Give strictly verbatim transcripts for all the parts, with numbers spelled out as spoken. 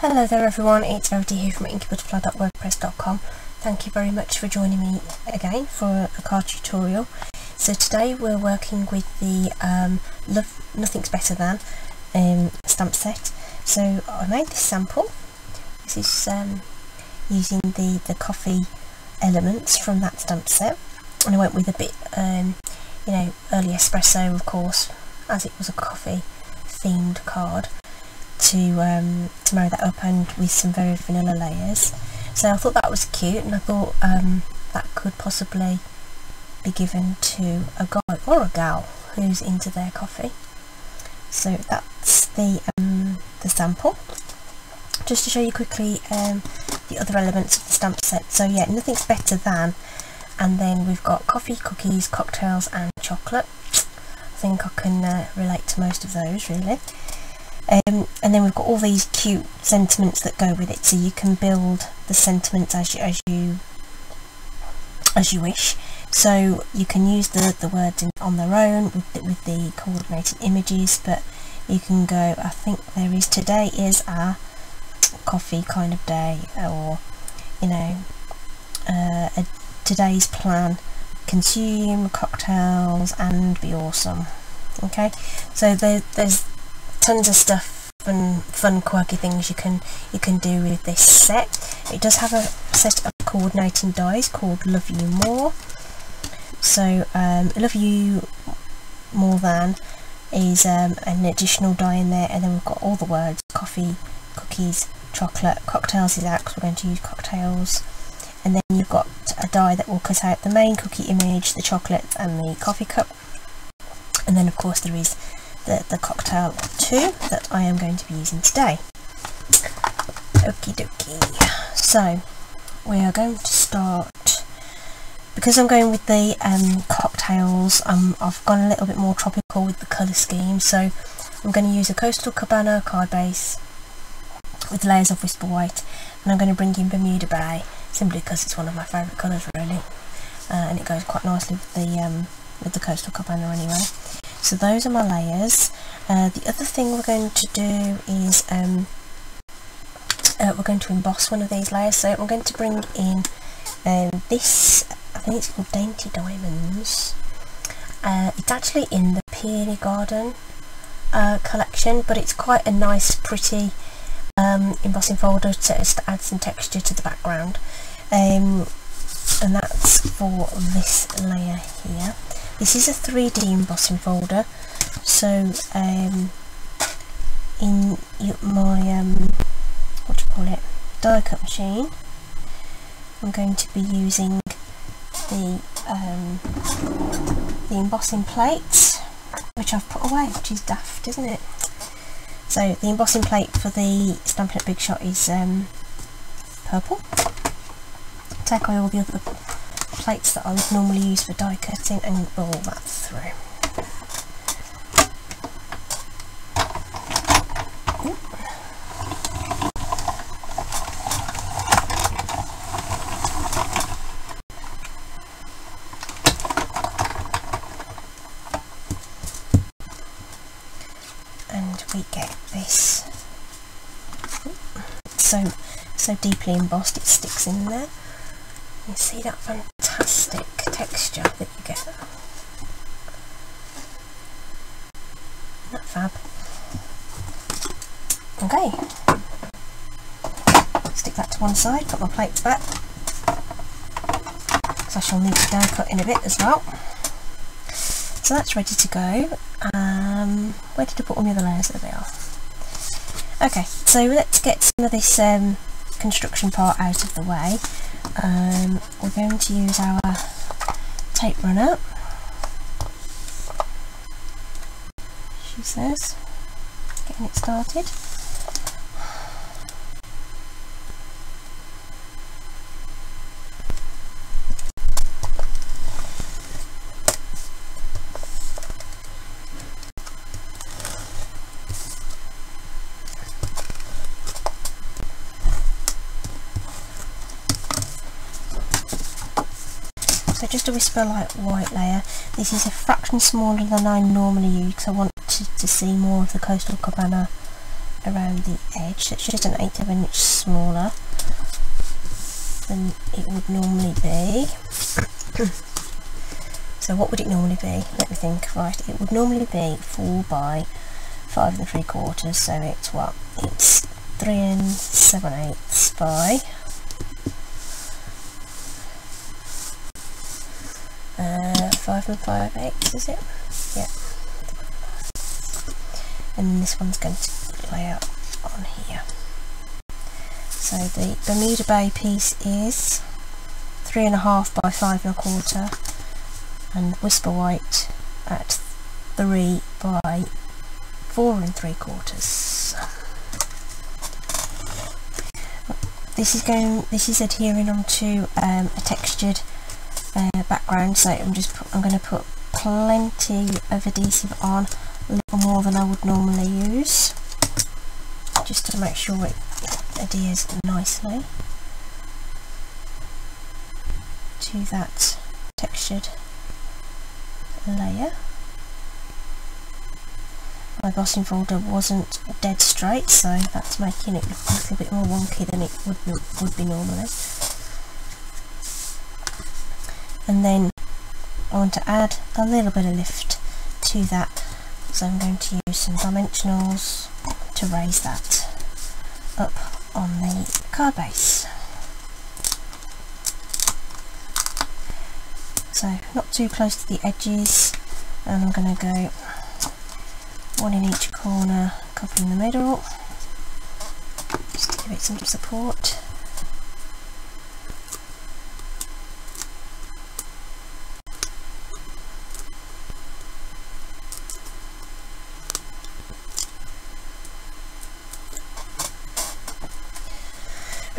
Hello there everyone, it's Rody here from inky butterfly dot wordpress dot com. Thank you very much for joining me again for a card tutorial. So today we're working with the um, Love Nothing's Better Than um, stamp set. So I made this sample. This is um, using the, the coffee elements from that stamp set, and I went with a bit, um, you know, early espresso of course, as it was a coffee themed card. To, um, to marry that up and with some very vanilla layers. So I thought that was cute, and I thought um, that could possibly be given to a guy or a gal who's into their coffee. So that's the um, the sample. Just to show you quickly um, the other elements of the stamp set. So yeah, Nothing's Better Than, and then we've got coffee, cookies, cocktails and chocolate. I think I can uh, relate to most of those really. Um, and then we've got all these cute sentiments that go with it, so you can build the sentiments as you as you as you wish. So you can use the the words in, on their own with the, with the coordinated images, but you can go. I think there is today is our coffee kind of day, or you know, uh, a, today's plan: consume cocktails and be awesome. Okay, so there, there's. tons of stuff and fun quirky things you can you can do with this set. It does have a set of coordinating dies called Love You More. So um, Love You More Than is um, an additional die in there, and then we've got all the words: coffee, cookies, chocolate. Cocktails is out because we're going to use cocktails, and then you've got a die that will cut out the main cookie image, the chocolate and the coffee cup, and then of course there is The, the cocktail too that I am going to be using today. Okie dokie. So we are going to start, because I'm going with the um, cocktails. Um, I've gone a little bit more tropical with the colour scheme, so I'm going to use a Coastal Cabana card base with layers of Whisper White, and I'm going to bring in Bermuda Bay simply because it's one of my favourite colours really, uh, and it goes quite nicely with the um, with the Coastal Cabana anyway. So those are my layers. Uh, the other thing we're going to do is um, uh, we're going to emboss one of these layers. So I'm going to bring in um, this, I think it's called Dainty Diamonds. Uh, it's actually in the Peony Garden uh, collection, but it's quite a nice pretty um, embossing folder to, to add some texture to the background. Um, and that's for this layer here. This is a three D embossing folder, so um, in my um, what do you call it, die cut machine, I'm going to be using the um, the embossing plates, which I've put away, which is daft, isn't it? So the embossing plate for the Stampin' Up! Big Shot is um, purple. Take away all the other plates that I would normally use for die cutting and roll that through. Ooh. And we get this so so deeply embossed it sticks in there. You see that fantastic texture that you get. Isn't that fab? Okay. Stick that to one side, put my plates back, because I shall need to die cut in a bit as well. So that's ready to go. Um, where did I put all the other layers? There they are. Okay, so let's get some of this um, construction part out of the way. Um, we're going to use our tape runner, she says, getting it started. So just a Whisper Light White layer. This is a fraction smaller than I normally use because I want to, to see more of the Coastal Cabana around the edge. It's just an eighth of an inch smaller than it would normally be. So what would it normally be? Let me think. Right, it would normally be four by five and three quarters. So it's what? It's three and seven eighths by uh, five and five eighths, is it? Yeah. And this one's going to lay out on here. So the Bermuda Bay piece is three and a half by five and a quarter, and Whisper White at three by four and three quarters. This is going. This is adhering onto um, a textured uh, background, so I'm just. Put, I'm going to put plenty of adhesive on, a little more than I would normally use, just to make sure it adheres nicely to that textured layer. My embossing folder wasn't dead straight, so that's making it look a little bit more wonky than it would be, would be normally. And then I want to add a little bit of lift to that, so I'm going to use some dimensionals to raise that up on the card base. So not too close to the edges, and I'm going to go one in each corner, a couple in the middle, just to give it some support.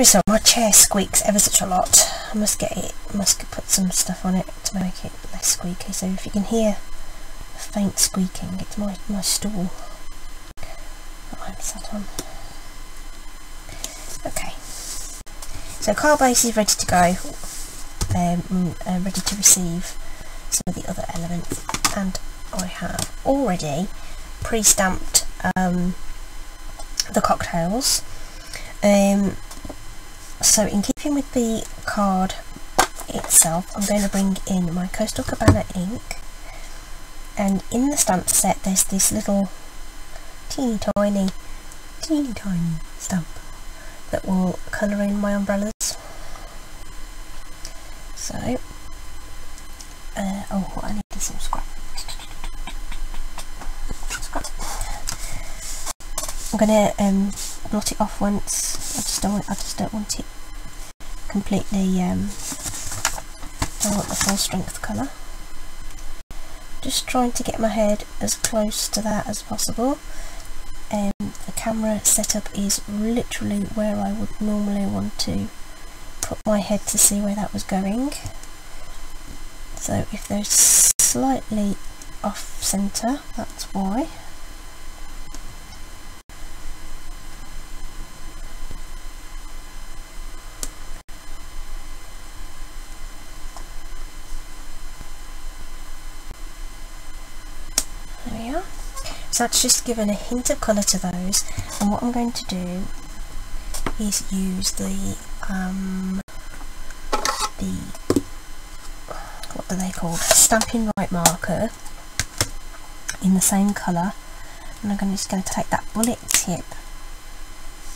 So my chair squeaks ever such a lot. I must get it, I must put some stuff on it to make it less squeaky. So if you can hear a faint squeaking, it's my, my stool that I'm sat on. Okay, so card base is ready to go, um, I'm ready to receive some of the other elements, and I have already pre-stamped um, the cocktails. Um, So in keeping with the card itself, I'm going to bring in my Coastal Cabana ink, and in the stamp set there's this little teeny tiny, teeny tiny stamp that will colour in my umbrellas. So, uh, oh, I need some scrap. Scrap. I'm going to um, blot it off once. I just don't want, I just don't want it completely, um, I want the full strength colour. Just trying to get my head as close to that as possible. Um, the camera setup is literally where I would normally want to put my head to see where that was going. So if they're slightly off centre, that's why. So that's just given a hint of colour to those, and what I'm going to do is use the um, the what are they called? Stampin' Right marker in the same colour, and I'm gonna, just going to take that bullet tip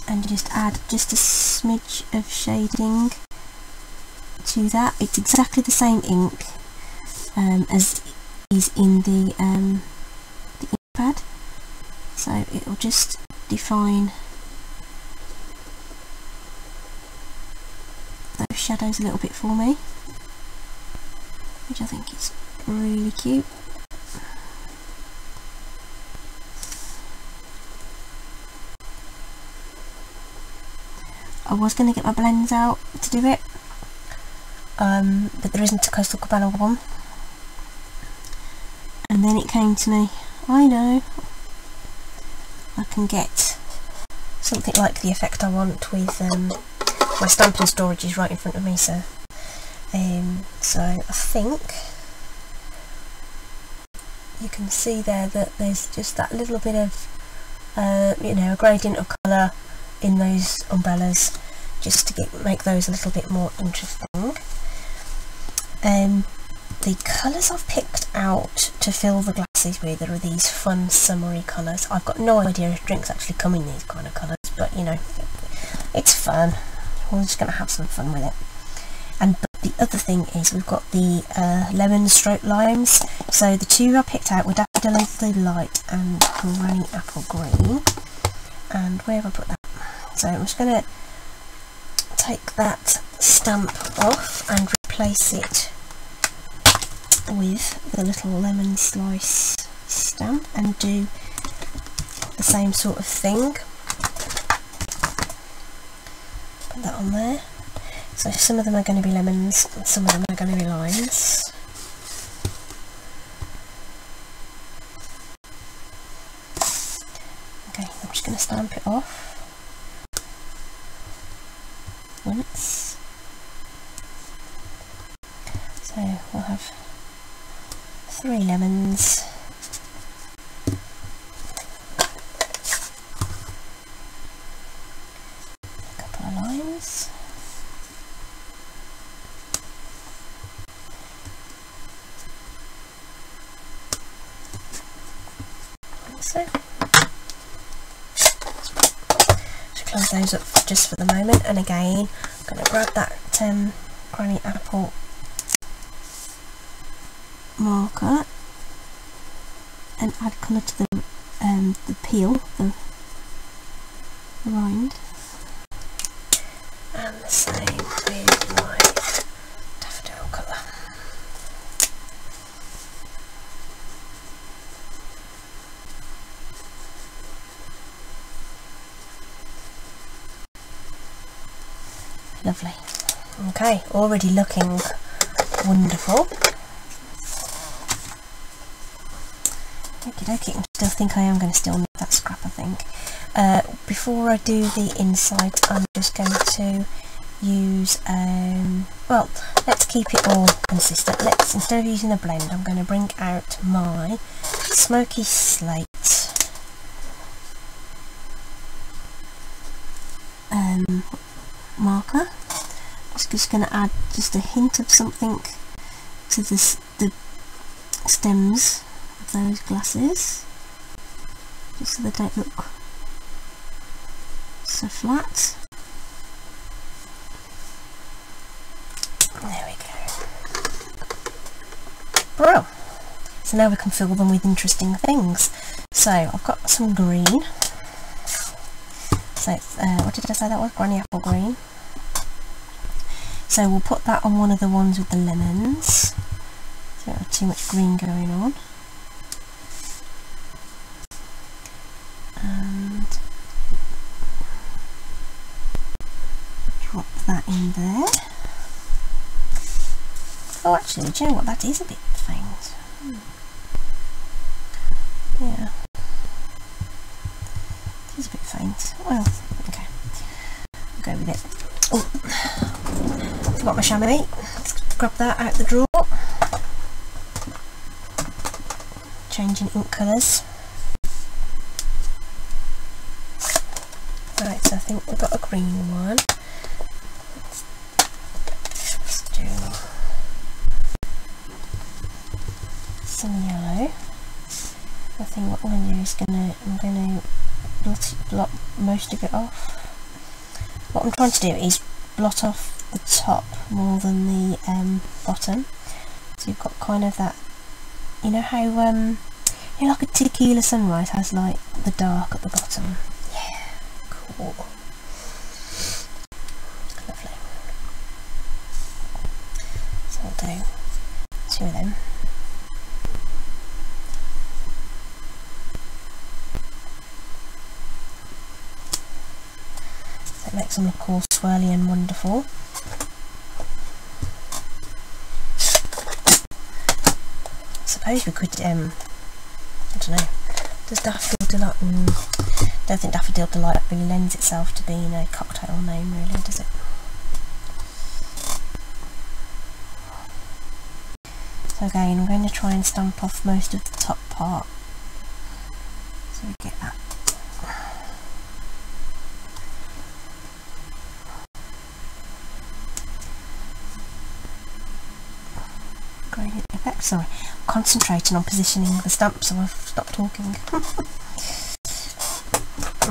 and just add just a smidge of shading to that. It's exactly the same ink um, as is in the um, the ink pad. So it will just define those shadows a little bit for me, which I think is really cute. I was going to get my blends out to do it, um, but there isn't a Coastal Cabana one. And then it came to me, I know, I can get something like the effect I want with um, my stamping storage is right in front of me, so um, so I think you can see there that there's just that little bit of uh, you know, a gradient of colour in those umbrellas, just to get, make those a little bit more interesting. Um, the colours I've picked out to fill the glasses with are these fun summery colours. I've got no idea if drinks actually come in these kind of colours, but you know, it's fun. We're just going to have some fun with it. And the other thing is we've got the uh, lemon stroke limes. So the two I picked out were Daffodil Delight and Granny Apple Green. And where have I put that? So I'm just going to take that stamp off and replace it with the little lemon slice stamp and do the same sort of thing. Put that on there. So some of them are going to be lemons and some of them are going to be limes. Okay, I'm just going to stamp it off once. So we'll have three lemons. A couple of limes. Like so. Just close those up just for the moment, and again I'm going to grab that um, Granny Apple marker and add colour to the um, the peel, the, the rind, and the same with my daffodil colour. Lovely. Okay, already looking wonderful. Okie dokie, I still think I am going to still need that scrap, I think. Uh, before I do the inside, I'm just going to use, um, well, let's keep it all consistent. Let's, instead of using a blend, I'm going to bring out my Smoky Slate um, marker. I'm just going to add just a hint of something to this, the stems, those glasses, just so they don't look so flat. There we go. Bro. So now we can fill them with interesting things. So I've got some green. So uh, what did I say that was? Granny Apple Green. So we'll put that on one of the ones with the lemons. So don't have too much green going on. And drop that in there. Oh, actually, do you know what? That is a bit faint. Hmm. Yeah. It is a bit faint. Well, okay. I'll go with it. Oh, I forgot my chamois. Let's grab that out the drawer. Changing ink colours. Right, so I think we've got a green one. Let's do some yellow. I think what I'm going to do is gonna, I'm going to blot, blot most of it off. What I'm trying to do is blot off the top more than the um, bottom. So you've got kind of that, you know how, um, you know, like a tequila sunrise has like the dark at the bottom. Cool. Lovely. So I'll do two of them. So it makes them look all swirly and wonderful. I suppose we could, um, I don't know, does Daffodil Delight, mm, I don't think Daffodil Delight really lends itself to being a cocktail name, really, does it? So again, I'm going to try and stamp off most of the top part, so we get that sorry, concentrating on positioning the stamps so I've stopped talking.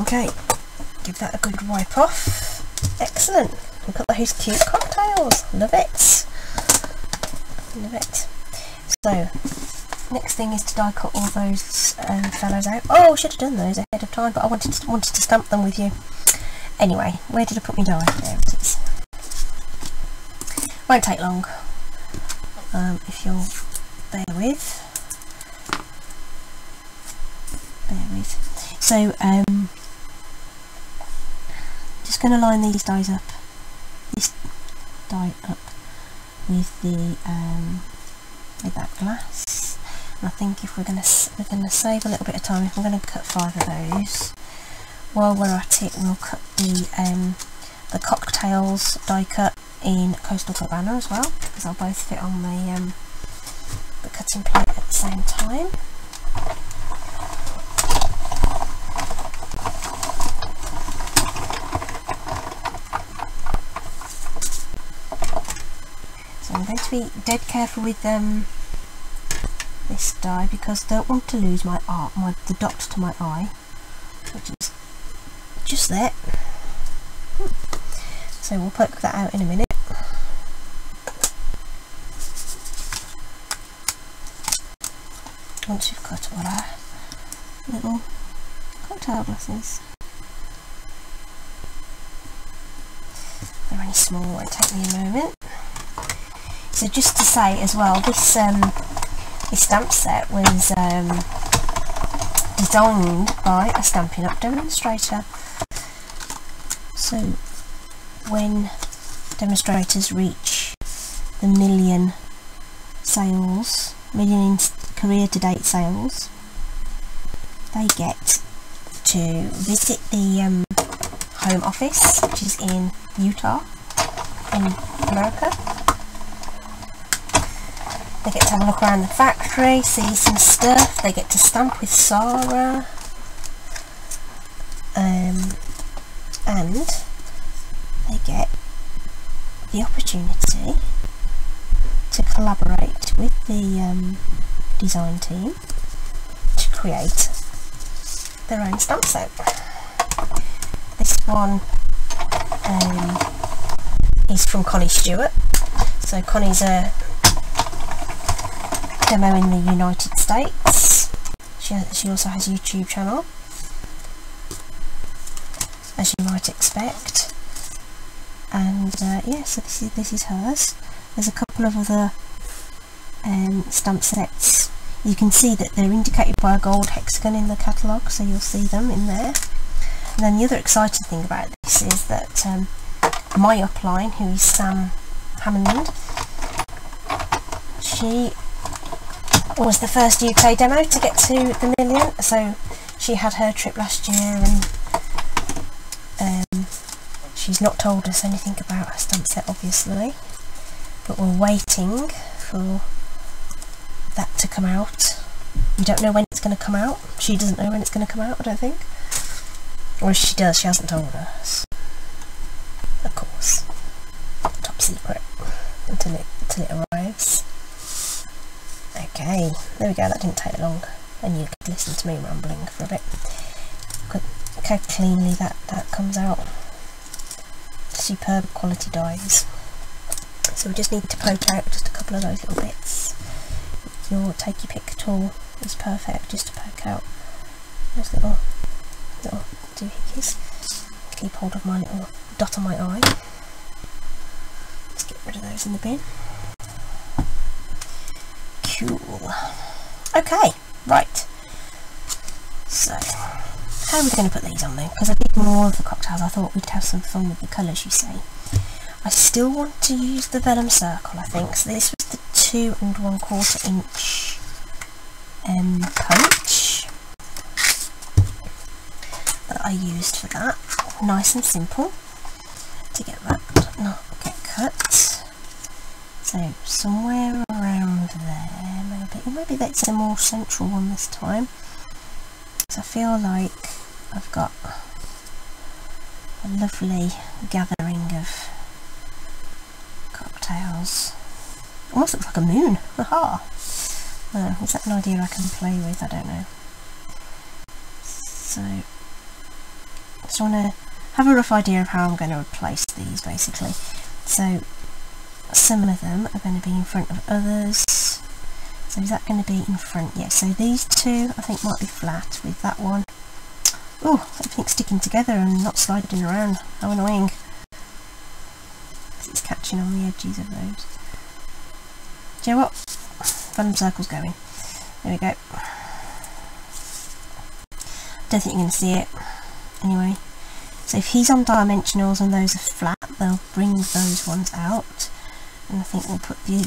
Okay, give that a good wipe off. Excellent. Look at those cute cocktails. Love it. Love it. So, next thing is to die cut all those um, fellows out. Oh, I should have done those ahead of time, but I wanted to, wanted to stamp them with you. Anyway, where did I put my die? There it is. Won't take long, um, if you'll bear with. Bear with. So, um, just going to line these dies up. This die up with the um, with that glass. And I think if we're going to we're going to save a little bit of time, if I'm going to cut five of those. While we're at it, we'll cut the um, the cocktails die cut in Coastal Cabana as well, because they'll both fit on the um, the cutting plate at the same time. So I'm going to be dead careful with um, this die, because I don't want to lose my art, my the dot to my eye, which is just that. Hmm. So we'll poke that out in a minute. Once you've got all our little cocktail glasses. They're only small, it won't take me a moment. So just to say as well, this um, this stamp set was um, designed by a Stampin' Up! Demonstrator. So when demonstrators reach the million sales, million in career to date sales, they get to visit the um, home office, which is in Utah in America. They get to have a look around the factory, see some stuff, they get to stamp with Sarah, um, and they get the opportunity to collaborate with the um, design team to create their own stamp set. This one um, is from Connie Stewart. So Connie's a demo in the United States. She, she also has a YouTube channel, as you might expect. And uh, yeah, so this is this is hers. There's a couple of other um, stamp sets. You can see that they're indicated by a gold hexagon in the catalogue, so you'll see them in there. And then the other exciting thing about this is that um, my upline, who is Sam Hammond, she was the first U K demo to get to the million. So she had her trip last year, and um, she's not told us anything about her stamp set, obviously. But we're waiting for that to come out. We don't know when it's going to come out. She doesn't know when it's going to come out, I don't think. Or if she does, she hasn't told us. Of course. Top secret until it, until it arrives. Okay, there we go, that didn't take long. And you could listen to me rambling for a bit. Look how cleanly that, that comes out. Superb quality dies. So we just need to poke out just a couple of those little bits. Your take your pick tool is perfect just to poke out those little little doohickeys. Keep hold of my little dot on my eye. Let's get rid of those in the bin. Cool. Okay, right. So how are we going to put these on then? Because I did more of the cocktails. I thought we'd have some fun with the colours, you see. I still want to use the vellum circle, I think. So this was the two and one quarter inch um, punch that I used for that. Nice and simple to get that not get cut. So somewhere around there, maybe maybe that's a more central one this time. So I feel like I've got a lovely gathering of cocktails. Almost looks like a moon. Haha. Oh, is that an idea I can play with? I don't know. So I just want to have a rough idea of how I'm going to replace these, basically. So some of them are going to be in front of others. So is that going to be in front? Yes, so these two I think might be flat with that one. Oh, everything's sticking together and not sliding around. How annoying. It's catching on the edges of those. Do you know what? Vellum circle's going. There we go. Don't think you're going to see it. Anyway. So if he's on dimensionals and those are flat, they'll bring those ones out. And I think we'll put the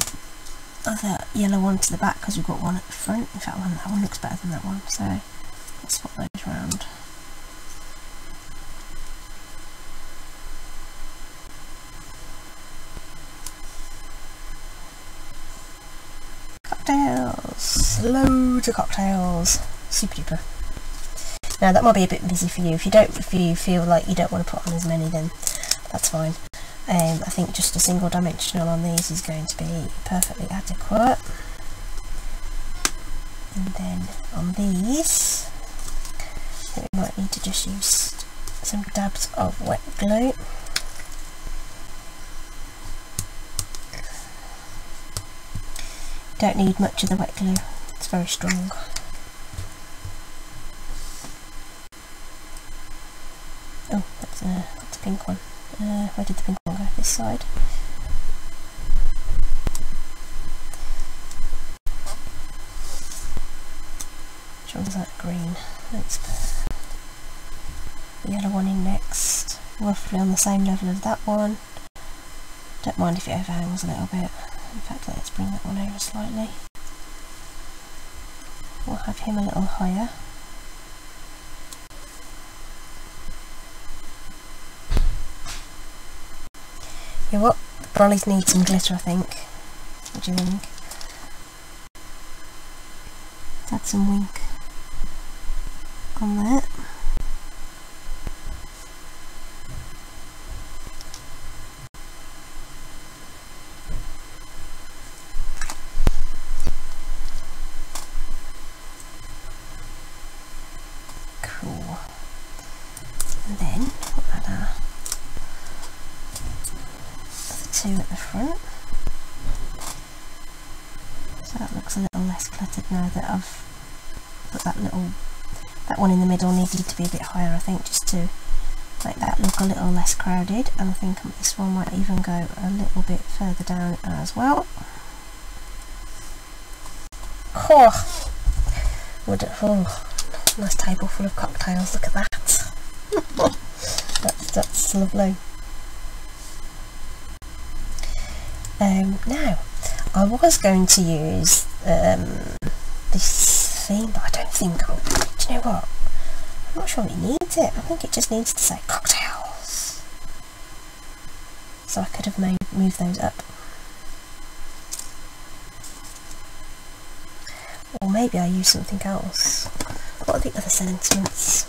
other yellow one to the back because we've got one at the front. In fact, that one looks better than that one. So let's swap those around. Cocktails! Loads of cocktails. Super duper. Now that might be a bit busy for you. If you don't, if you feel like you don't want to put on as many, then that's fine. Um, I think just a single dimensional on these is going to be perfectly adequate. And then on these, I think we might need to just use some dabs of wet glue. Don't need much of the wet glue, it's very strong. Oh, that's a, that's a pink one. Uh, where did the pink one go? This side. Which one's that green? Let's put the yellow one in next. Roughly on the same level as that one. Don't mind if it overhangs a little bit. In fact, let's bring that one over slightly. We'll have him a little higher. You know what? The brollies need some glitter, I think. What do you think? Let's add some wink on that. Now that I've put that little, that one in the middle needed to be a bit higher, I think, just to make that look a little less crowded, and I think this one might even go a little bit further down as well. Oh, would it, oh, nice table full of cocktails, look at that. that's, that's lovely. Um, now, I was going to use um, this theme, but I don't think, oh, do you know what, I'm not sure it needs it. I think it just needs to say cocktails. So I could have made, moved those up. Or maybe I use something else. What are the other sentiments?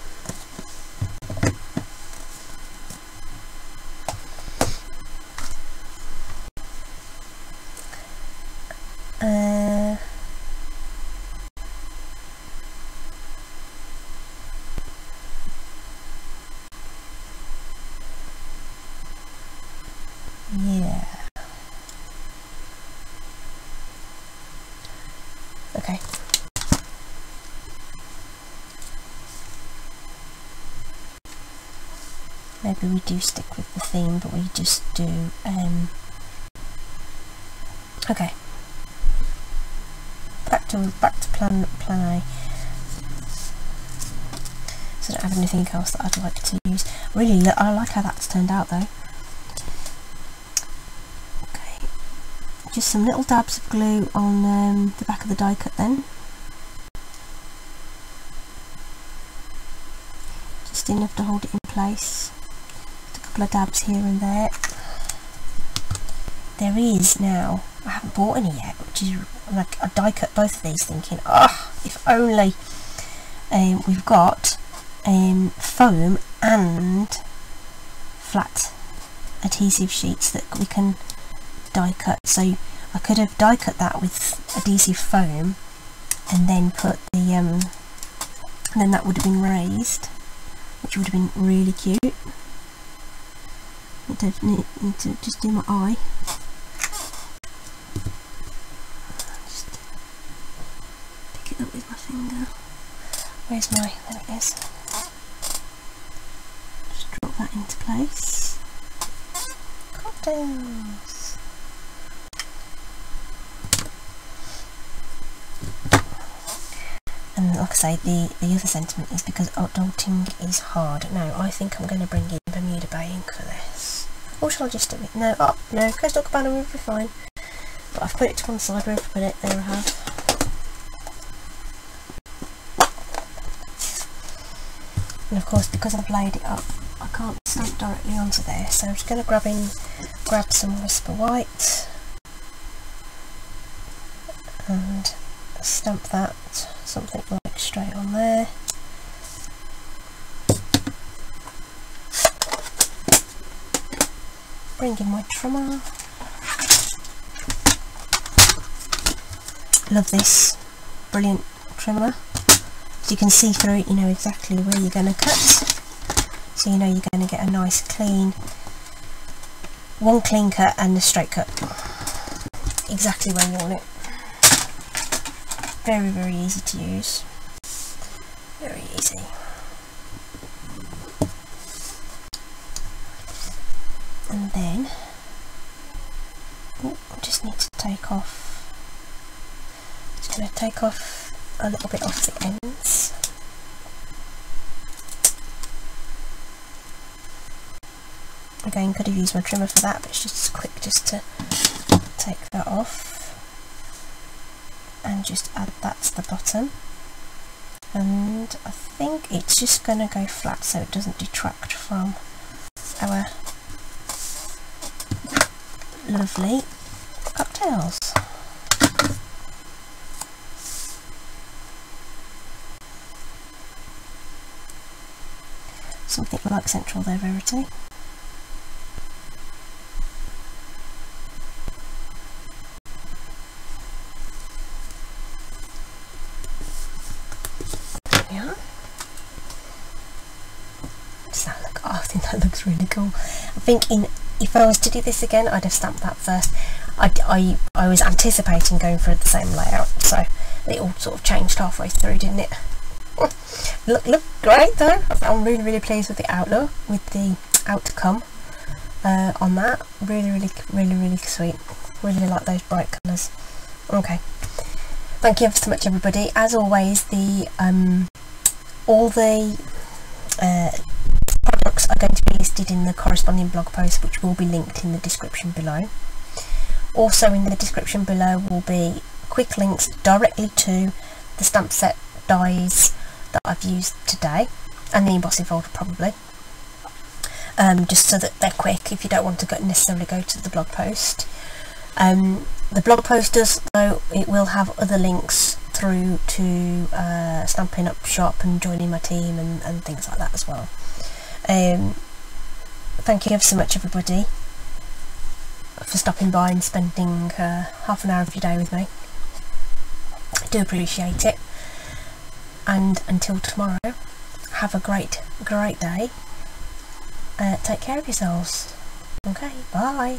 Uh, yeah. Okay. Maybe we do stick with the theme, but we just do, um, okay. Back to back to plan plan A. So I don't have anything else that I'd like to use. Really, I like how that's turned out though. Okay, just some little dabs of glue on um, the back of the die cut then, just enough to hold it in place. Just a couple of dabs here and there. There is now. I haven't bought any yet, which is like I die cut both of these thinking, oh, if only. Um, we've got um, foam and flat adhesive sheets that we can die cut. So I could have die cut that with adhesive foam and then put the um then that would have been raised, which would have been really cute. I need to, need, need to just do my eye. Just pick it up with my finger. Where's my, there it is. Just drop that into place. Cocktails! And like I say, the, the other sentiment is because adulting is hard. Now, I think I'm going to bring in Bermuda Bay ink for this. Or shall I just do it? No, oh, no, Coastal Cabana will be fine. But I've put it to one side, where I've put it, there I have. And of course, because I've laid it up, I can't stamp directly onto there, so I'm just going to grab in, grab some Whisper White and stamp that, something like straight on there. Bring in my trimmer. Love this brilliant trimmer. You can see through it, you know exactly where you're going to cut, so you know you're going to get a nice clean, one clean cut and a straight cut, exactly where you want it. Very, very easy to use, very easy. And then, oh, I just need to take off, just going to take off a little bit off the ends. Again, could have used my trimmer for that, but it's just quick just to take that off and just add that to the bottom. And I think it's just going to go flat so it doesn't detract from our lovely cocktails. Something like Central there, Verity. There we are. Does that look? Oh, I think that looks really cool. I think in if I was to do this again, I'd have stamped that first. I, I, I was anticipating going for the same layout, so it all sort of changed halfway through, didn't it? Look, look great though. I'm really, really pleased with the outlook, with the outcome uh, on that. Really, really, really, really sweet. Really like those bright colours. Okay. Thank you ever so much, everybody. As always, the um, all the uh, products are going to be listed in the corresponding blog post, which will be linked in the description below. Also, in the description below will be quick links directly to the stamp set dies that I've used today and the embossing folder probably, um, just so that they're quick if you don't want to go necessarily go to the blog post. Um, the blog post does though, it will have other links through to uh, Stampin' Up! Shop and joining my team and, and things like that as well. Um, thank you ever so much, everybody, for stopping by and spending uh, half an hour of your day with me. I do appreciate it. And until tomorrow, have a great, great day. Uh, take care of yourselves. Okay, bye.